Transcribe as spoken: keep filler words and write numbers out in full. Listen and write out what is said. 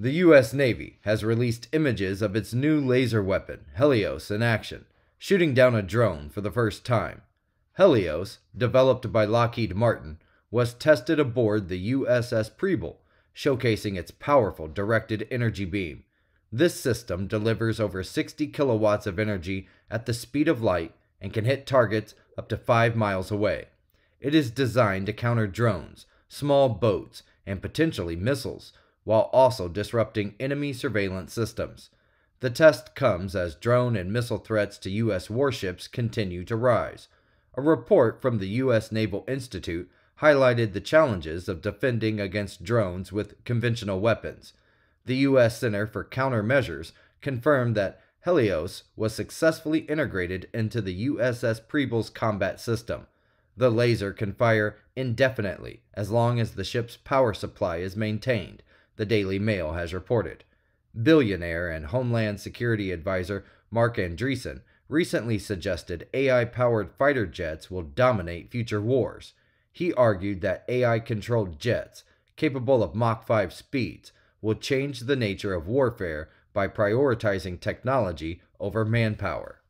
The U S Navy has released images of its new laser weapon, Helios, in action, shooting down a drone for the first time. Helios, developed by Lockheed Martin, was tested aboard the U S S Preble, showcasing its powerful directed energy beam. This system delivers over sixty kilowatts of energy at the speed of light and can hit targets up to five miles away. It is designed to counter drones, small boats, and potentially missiles, while also disrupting enemy surveillance systems. The test comes as drone and missile threats to U S warships continue to rise. A report from the U S Naval Institute highlighted the challenges of defending against drones with conventional weapons. The U S Center for Countermeasures confirmed that Helios was successfully integrated into the U S S Preble's combat system. The laser can fire indefinitely as long as the ship's power supply is maintained, the Daily Mail has reported. Billionaire and Homeland Security Advisor Marc Andreessen recently suggested A I-powered fighter jets will dominate future wars. He argued that A I-controlled jets, capable of Mach five speeds, will change the nature of warfare by prioritizing technology over manpower.